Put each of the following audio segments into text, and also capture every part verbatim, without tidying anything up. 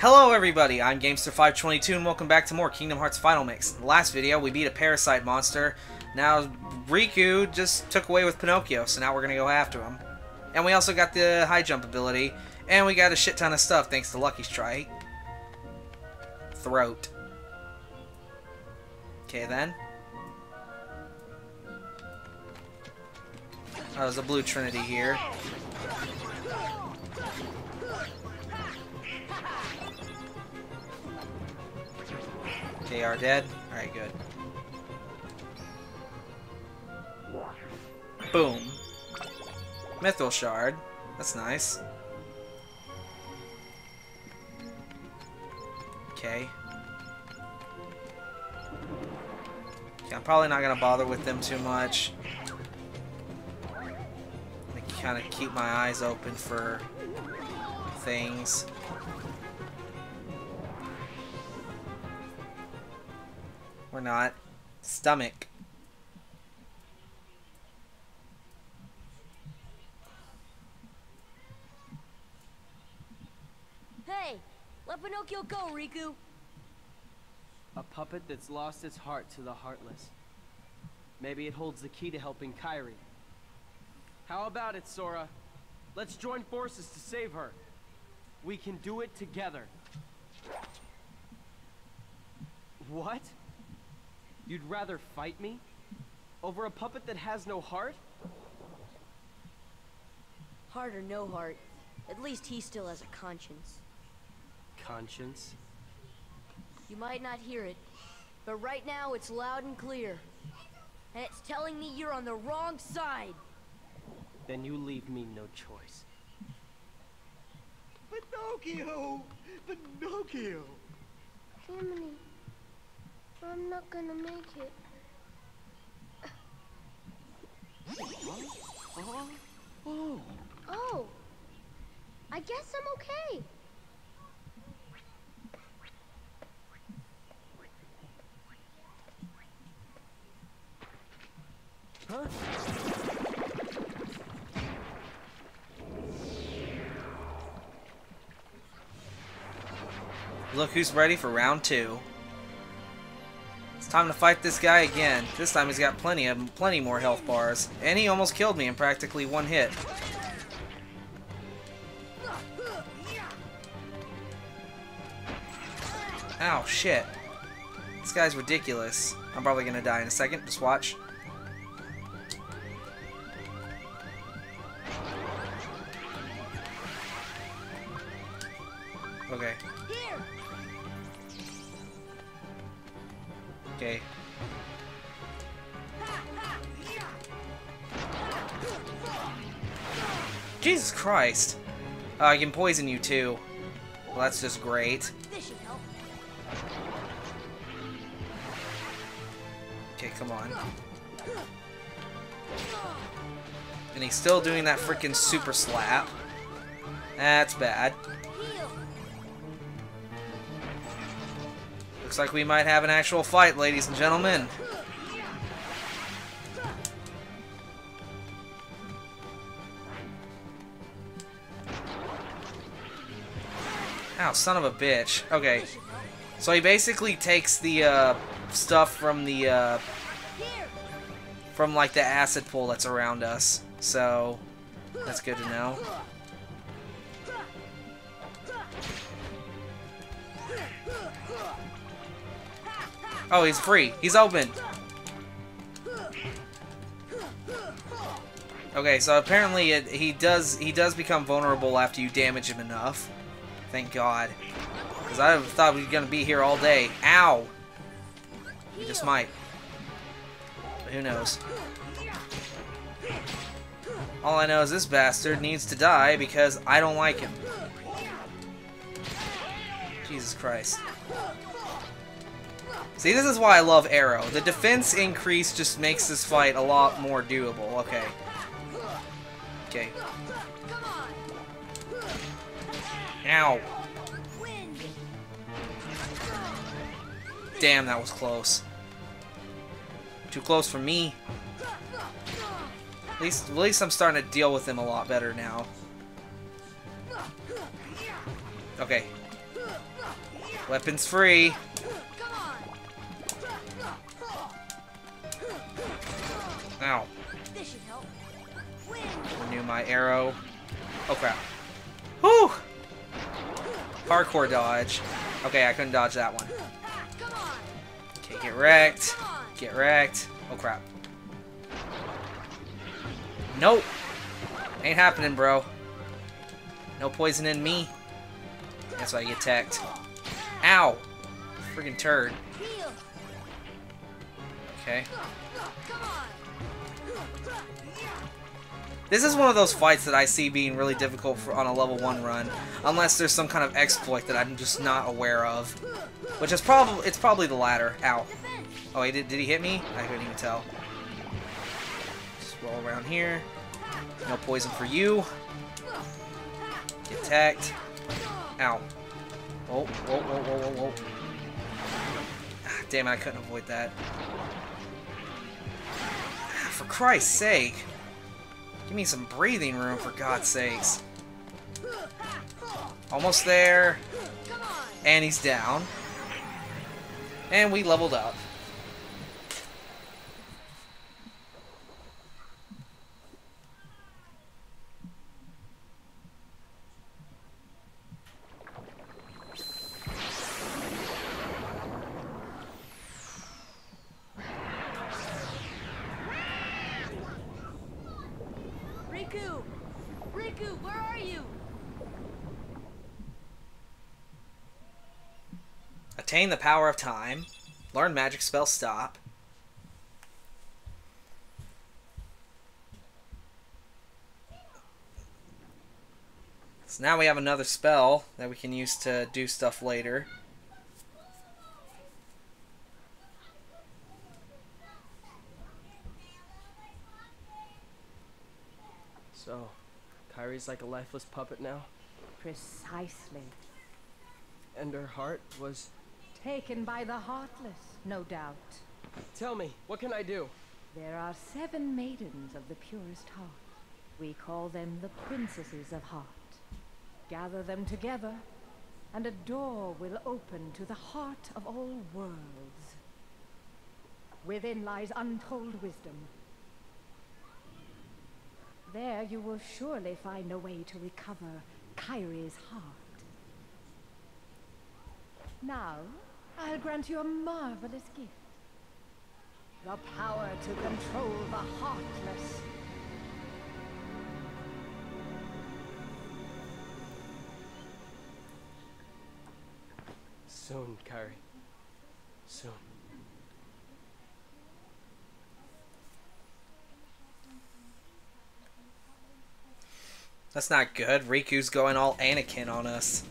Hello everybody, I'm Gamester five twenty-two and welcome back to more Kingdom Hearts Final Mix. In the last video, we beat a parasite monster. Now, Riku just took away with Pinocchio, so now we're gonna go after him. And we also got the high jump ability, and we got a shit ton of stuff thanks to Lucky Strike. Throat. Okay then. Oh, there's a blue trinity here. They are dead. Alright, good. Boom. Mithril Shard. That's nice. Okay. Okay, I'm probably not going to bother with them too much. I kind of keep my eyes open for things. We're not. Stomach. Hey! Let Pinocchio go, Riku! A puppet that's lost its heart to the Heartless. Maybe it holds the key to helping Kairi. How about it, Sora? Let's join forces to save her. We can do it together. What? You'd rather fight me? Over a puppet that has no heart? Heart or no heart, at least he still has a conscience. Conscience? You might not hear it, but right now it's loud and clear. And it's telling me you're on the wrong side. Then you leave me no choice. Pinocchio! Pinocchio! Germany. I'm not gonna make it. Oh. Oh. Oh. I guess I'm okay. Huh? Look who's ready for round two. Time to fight this guy again. This time he's got plenty of plenty more health bars, and he almost killed me in practically one hit. Ow, shit. This guy's ridiculous. I'm probably gonna die in a second. Just watch. Okay. Okay. Jesus Christ! Uh, I can poison you too. Well, that's just great. Okay, come on. And he's still doing that freaking super slap. That's bad. Looks like we might have an actual fight, ladies and gentlemen. Ow, son of a bitch. Okay. So he basically takes the uh, stuff from the, uh, from like the acid pool that's around us. So, that's good to know. Oh, he's free. He's open. Okay, so apparently it, he does he does become vulnerable after you damage him enough. Thank God. Because I thought we were going to be here all day. Ow! We just might. But who knows? All I know is this bastard needs to die because I don't like him. Jesus Christ. See, this is why I love Aero. The defense increase just makes this fight a lot more doable. Okay. Okay. Ow. Damn, that was close. Too close for me. At least, at least I'm starting to deal with him a lot better now. Okay. Weapons free. Ow. Renew my arrow. Oh crap. Whew! Hardcore dodge. Okay, I couldn't dodge that one. Okay, get wrecked. Get wrecked. Oh crap. Nope. Ain't happening, bro. No poison in me. That's why you get teched. Ow! Freaking turd. Okay. This is one of those fights that I see being really difficult for on a level one run, unless there's some kind of exploit that I'm just not aware of, which is probably it's probably the latter. Ow! Oh, he did. Did he hit me? I couldn't even tell. Just roll around here. No poison for you. Get attacked. Ow! Oh! Whoa! Whoa! Whoa! Whoa! Whoa! Damn it! I couldn't avoid that. For Christ's sake! Give me some breathing room, for God's sakes. Almost there. And he's down. And we leveled up. Riku! Riku, where are you? Attain the power of time. Learn magic spell stop. So now we have another spell that we can use to do stuff later. So, Kairi's like a lifeless puppet now? Precisely. And her heart was... taken by the Heartless, no doubt. Tell me, what can I do? There are seven maidens of the purest heart. We call them the Princesses of Heart. Gather them together, and a door will open to the heart of all worlds. Within lies untold wisdom. There you will surely find a way to recover Kairi's heart. Now, I'll grant you a marvelous gift. The power to control the Heartless. Soon, Kairi. Soon. That's not good. Riku's going all Anakin on us.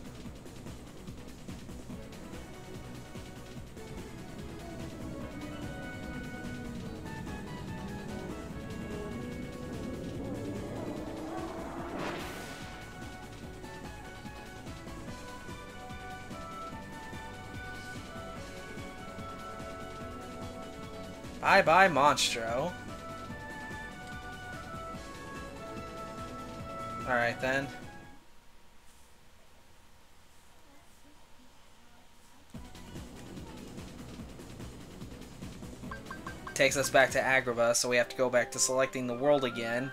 Bye-bye, Monstro. Alright then. Takes us back to Agrabah, so we have to go back to selecting the world again.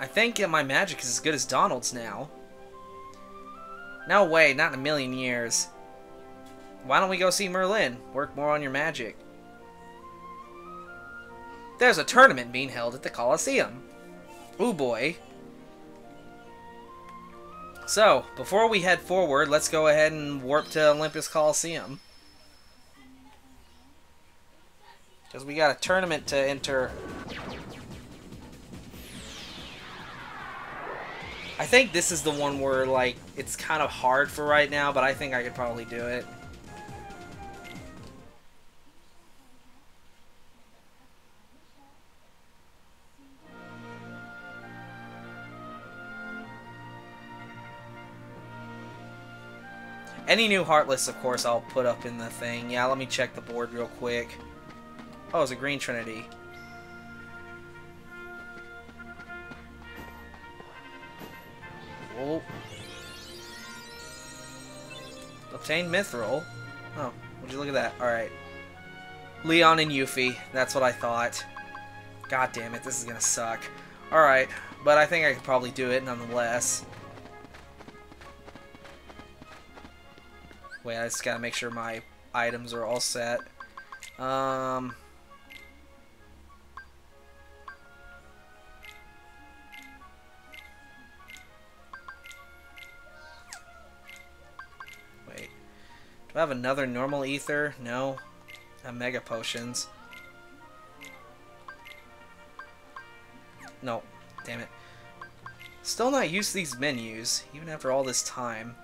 I think my magic is as good as Donald's now. No way, not in a million years. Why don't we go see Merlin? Work more on your magic. There's a tournament being held at the Coliseum. Ooh boy. So, before we head forward, let's go ahead and warp to Olympus Coliseum. Because we got a tournament to enter. I think this is the one where, like, it's kind of hard for right now, but I think I could probably do it. Any new Heartless, of course, I'll put up in the thing. Yeah, let me check the board real quick. Oh, it's a Green Trinity. Oh. Obtain Mithril. Oh, would you look at that? Alright. Leon and Yuffie. That's what I thought. God damn it, this is gonna suck. Alright, but I think I could probably do it nonetheless. Wait, I just gotta make sure my items are all set. Um... Do I have another normal ether? No. A mega potions. No. Damn it. Still not used to these menus, even after all this time.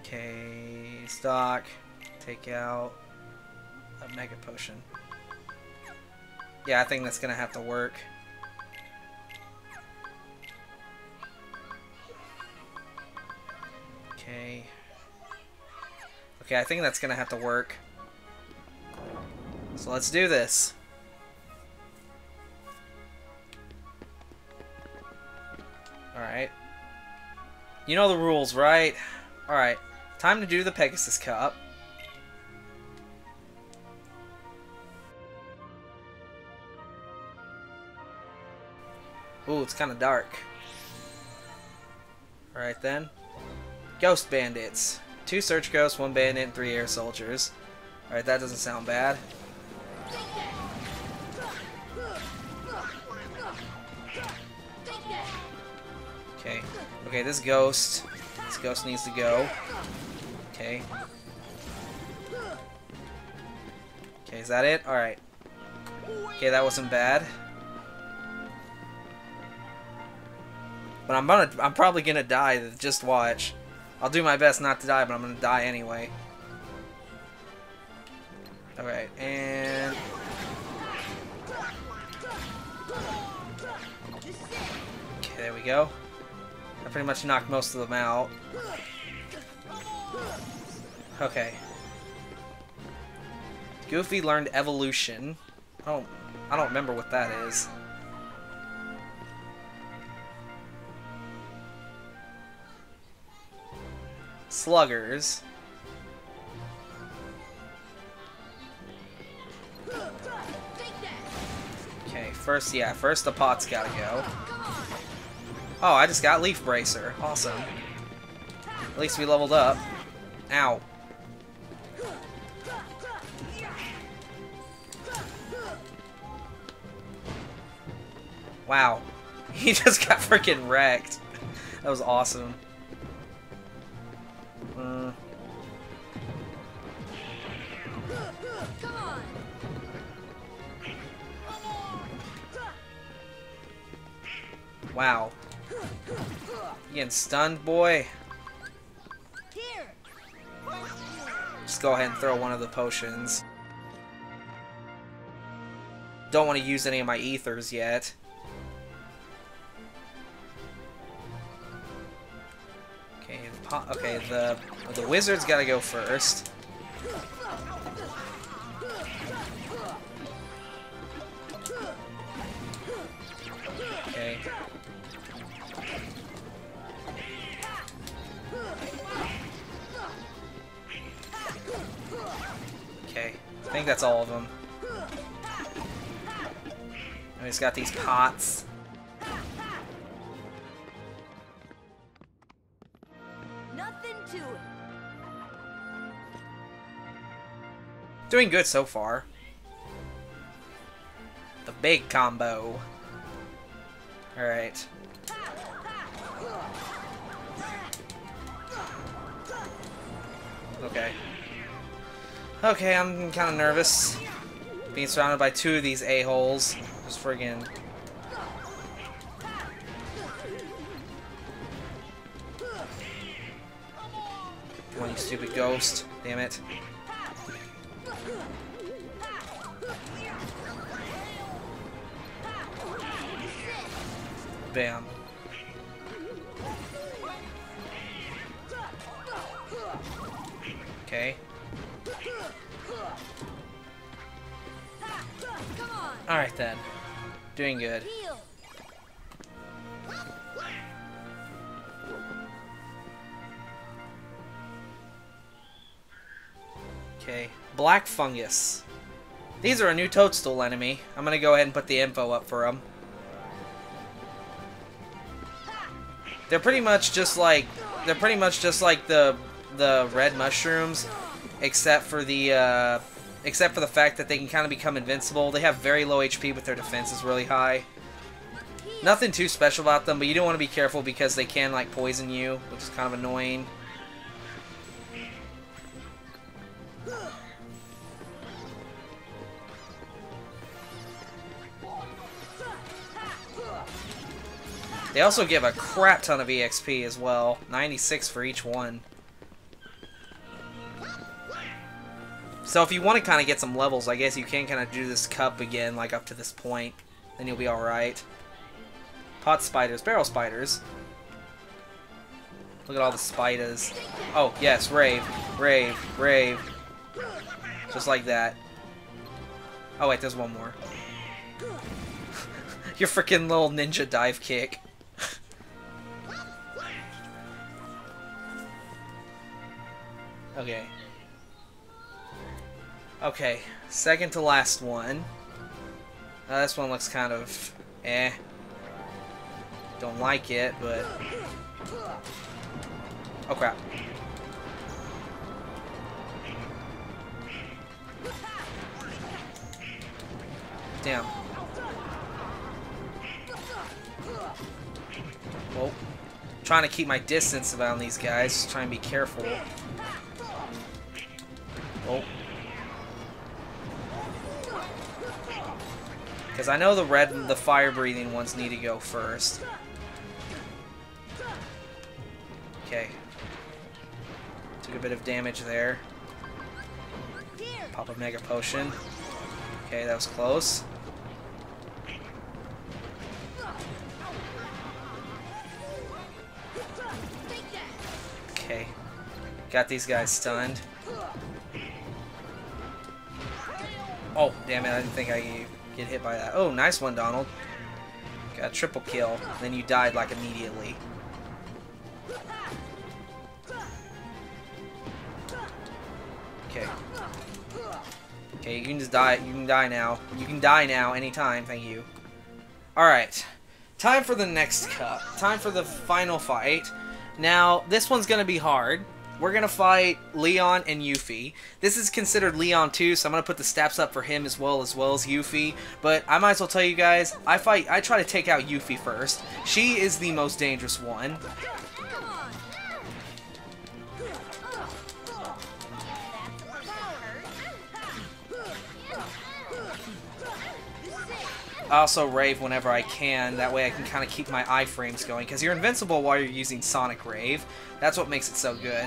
Okay. Stock. Take out a mega potion. Yeah, I think that's gonna have to work. Okay. Okay, I think that's gonna have to work. So let's do this. Alright. You know the rules, right? Alright. Time to do the Pegasus Cup. Ooh, it's kinda dark. Alright then. Ghost bandits. Two search ghosts, one bandit, and three air soldiers. Alright, that doesn't sound bad. Okay. Okay, this ghost. This ghost needs to go. Okay. Okay, is that it? Alright. Okay, that wasn't bad. But I'm gonna I'm probably gonna die, just watch. I'll do my best not to die, but I'm gonna die anyway. Alright, and... okay, there we go. I pretty much knocked most of them out. Okay. Goofy learned evolution. I don't, I don't remember what that is. Sluggers. Okay, first, yeah, first the pot's gotta go. Oh, I just got Leaf Bracer. Awesome. At least we leveled up. Ow. Wow. He just got freaking wrecked. That was awesome. Uh, wow. You getting stunned, boy? Just go ahead and throw one of the potions. Don't want to use any of my ethers yet. Okay, the the wizard's gotta go first. Okay. Okay. I think that's all of them. And he's got these pots. Doing good so far. The big combo. Alright. Okay. Okay, I'm kind of nervous. Being surrounded by two of these a-holes. Just friggin'. Come on, you stupid ghost. Damn it. Bam. Okay. Alright then. Doing good. Okay. Black fungus. These are a new toadstool enemy. I'm gonna go ahead and put the info up for them. They're pretty much just like they're pretty much just like the the red mushrooms, except for the uh, except for the fact that they can kind of become invincible. They have very low H P, but their defense is really high. Nothing too special about them, but you do want to be careful because they can like poison you, which is kind of annoying. They also give a crap ton of E X P as well. ninety-six for each one. So if you want to kind of get some levels, I guess you can kind of do this cup again, like up to this point. Then you'll be alright. Pot spiders. Barrel spiders. Look at all the spiders. Oh, yes. Rave. Rave. Rave. Just like that. Oh, wait. There's one more. Your freaking little ninja dive kick. Okay. Okay, second to last one. Uh, this one looks kind of eh. Don't like it, but... Oh, crap. Damn. Well, trying to keep my distance around these guys. Just trying to be careful. Oh. Because I know the red and the fire-breathing ones need to go first. Okay. Took a bit of damage there. Pop a Mega Potion. Okay, that was close. Okay. Got these guys stunned. Oh, damn it, I didn't think I could get hit by that. Oh, nice one, Donald. Got a triple kill. Then you died, like, immediately. Okay. Okay, you can just die. You can die now. You can die now anytime, thank you. Alright. Time for the next cup. Time for the final fight. Now, this one's gonna be hard. We're going to fight Leon and Yuffie. This is considered Leon too, so I'm going to put the stats up for him as well, as well as Yuffie. But I might as well tell you guys, I fight. I try to take out Yuffie first. She is the most dangerous one. I also rave whenever I can, that way I can kind of keep my iframes going, because you're invincible while you're using Sonic Rave. That's what makes it so good.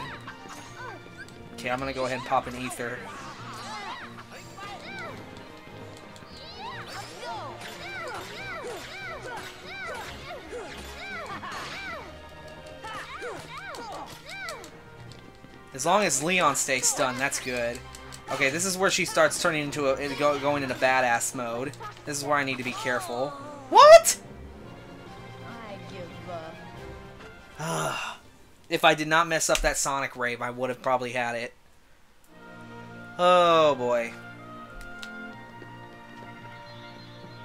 Okay, I'm going to go ahead and pop an ether. As long as Leon stays stunned, that's good. Okay, this is where she starts turning into a go, going into badass mode. This is where I need to be careful. What? I give up. If I did not mess up that Sonic Rave, I would have probably had it. Oh boy.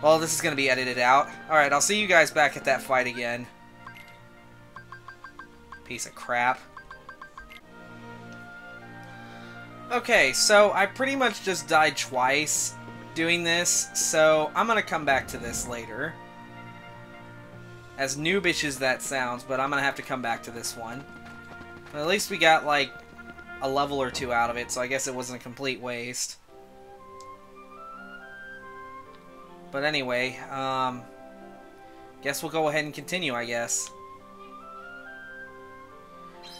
Well, this is gonna be edited out. All right, I'll see you guys back at that fight again. Piece of crap. Okay, so I pretty much just died twice doing this, so I'm gonna come back to this later. As noobish as that sounds, but I'm gonna have to come back to this one. But at least we got, like, a level or two out of it, so I guess it wasn't a complete waste. But anyway, um... guess we'll go ahead and continue, I guess.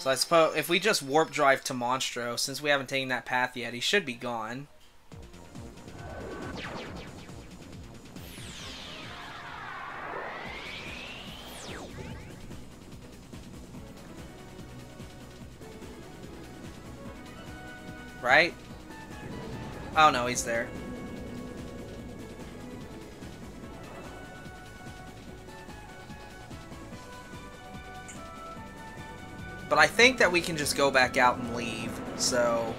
So I suppose if we just warp drive to Monstro, since we haven't taken that path yet, he should be gone. Right? Oh no, he's there. But I think that we can just go back out and leave, so...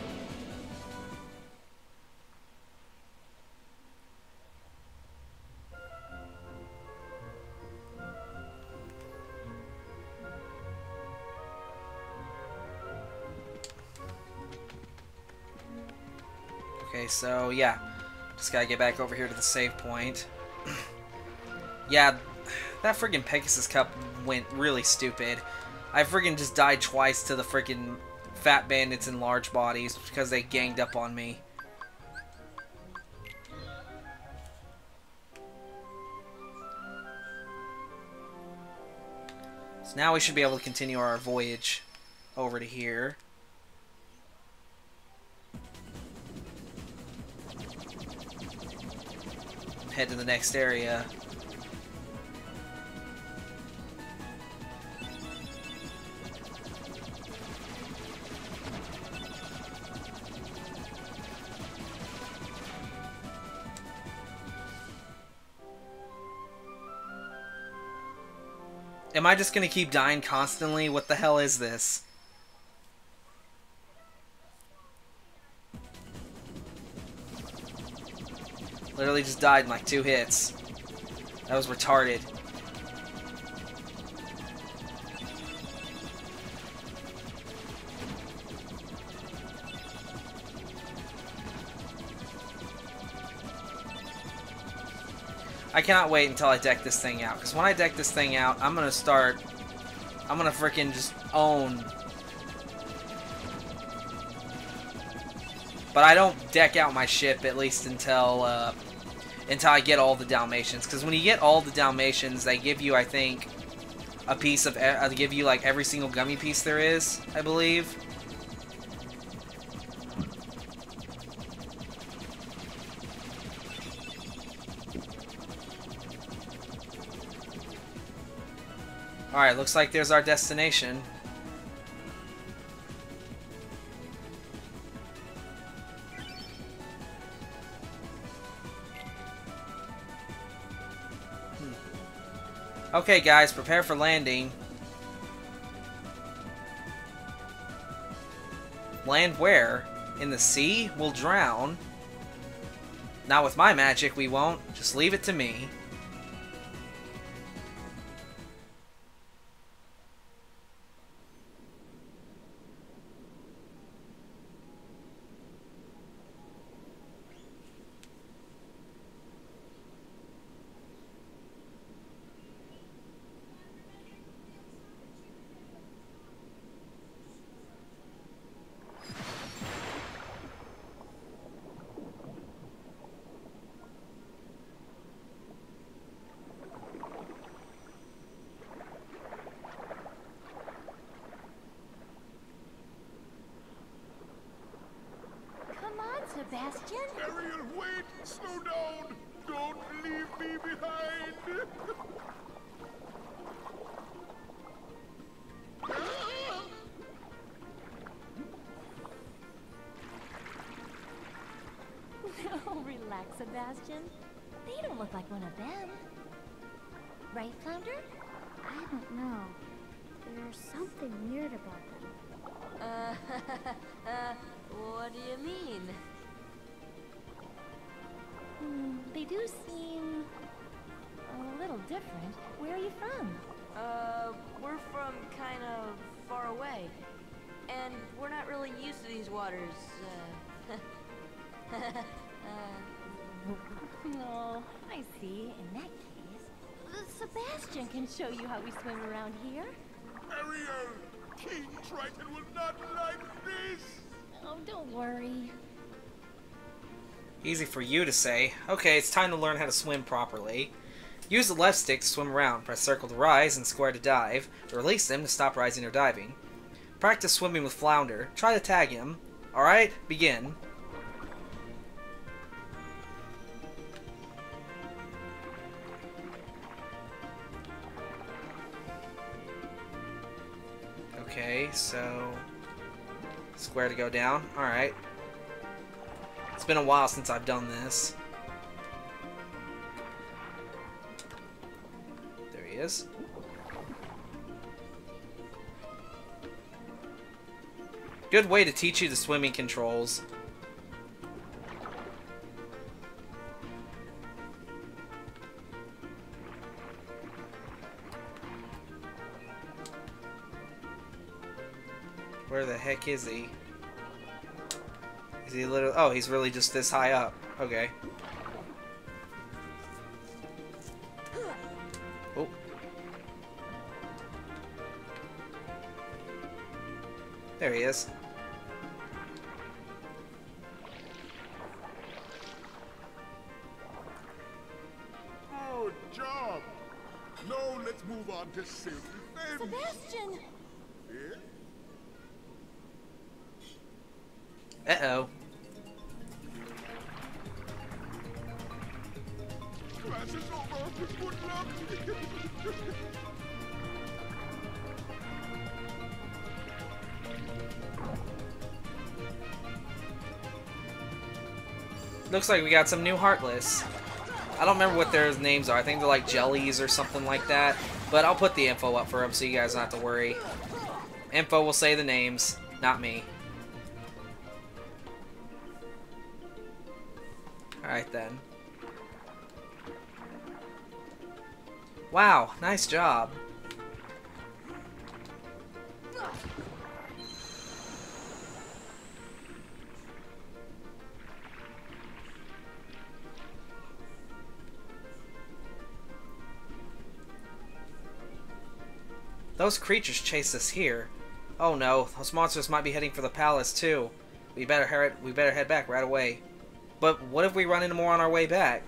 anyway, so yeah. Just gotta get back over here to the save point. Yeah, that friggin' Pegasus Cup went really stupid. I friggin' just died twice to the friggin' fat bandits in large bodies because they ganged up on me. So now we should be able to continue our voyage over to here. Head to the next area. Am I just gonna keep dying constantly? What the hell is this? Literally just died in like two hits. That was retarded. I cannot wait until I deck this thing out, because when I deck this thing out, I'm gonna start, I'm gonna frickin' just own. But I don't deck out my ship at least until, uh, until I get all the Dalmatians, because when you get all the Dalmatians, they give you, I think, a piece of, uh, they give you like every single gummy piece there is, I believe. Alright, looks like there's our destination. Hmm. Okay guys, prepare for landing. Land where? In the sea? We'll drown. Not with my magic, we won't. Just leave it to me. Sebastian? Ariel, wait! Slow down! Don't leave me behind! No, relax, Sebastian. They don't look like one of them. Right, Flounder? I don't know. There's something weird about them. Uh, uh, what do you mean? They do seem a little different. Where are you from? Uh, we're from kind of far away. And we're not really used to these waters. Uh, uh, oh, I see. In that case, Sebastian can show you how we swim around here. Ariel! King Triton will not like this! Oh, don't worry. Easy for you to say. Okay, it's time to learn how to swim properly. Use the left stick to swim around. Press circle to rise and square to dive. Release them to stop rising or diving. Practice swimming with Flounder. Try to tag him. Alright, begin. Okay, so... square to go down. Alright. It's been a while since I've done this. There he is. Good way to teach you the swimming controls. Where the heck is he? Is he literally? Oh, he's really just this high up. Okay. Oh. There he is. Good job. Now let's move on to Sylvie. Sebastian. Yeah? Uh-oh. Class is over. Good luck. Looks like we got some new Heartless. I don't remember what their names are. I think they're like jellies or something like that. But I'll put the info up for them so you guys don't have to worry. Info will say the names, not me. Alright then. Wow, nice job. Those creatures chase us here. Oh no, those monsters might be heading for the palace too. We better head, we better head back right away. But what if we run into more on our way back?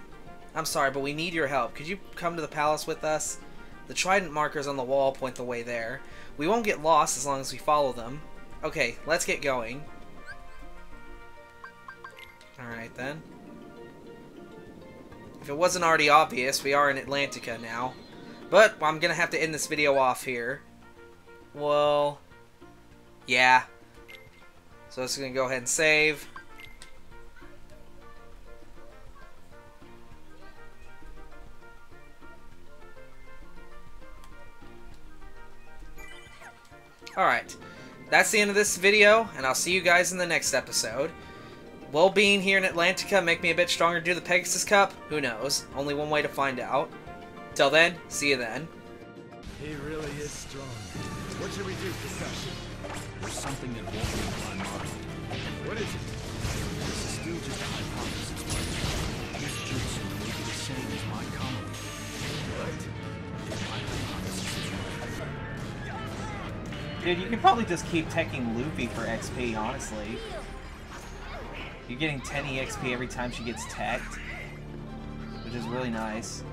I'm sorry, but we need your help. Could you come to the palace with us? The trident markers on the wall point the way there. We won't get lost as long as we follow them. Okay, let's get going. Alright then. If it wasn't already obvious, we are in Atlantica now. But I'm gonna have to end this video off here. Well, yeah. So it's gonna go ahead and save. Alright, that's the end of this video, and I'll see you guys in the next episode. Will being here in Atlantica make me a bit stronger to do the Pegasus Cup? Who knows? Only one way to find out. Till then, see you then. He really is strong. What should we do, Discussion? There's something that won't leave my mind. What is it? This is still just a hypothesis, but this juice will be the same as my comment. Right? My hypothesis is right. Dude, you can probably just keep teching Luffy for X P, honestly. You're getting ten E X P every time she gets teched, which is really nice.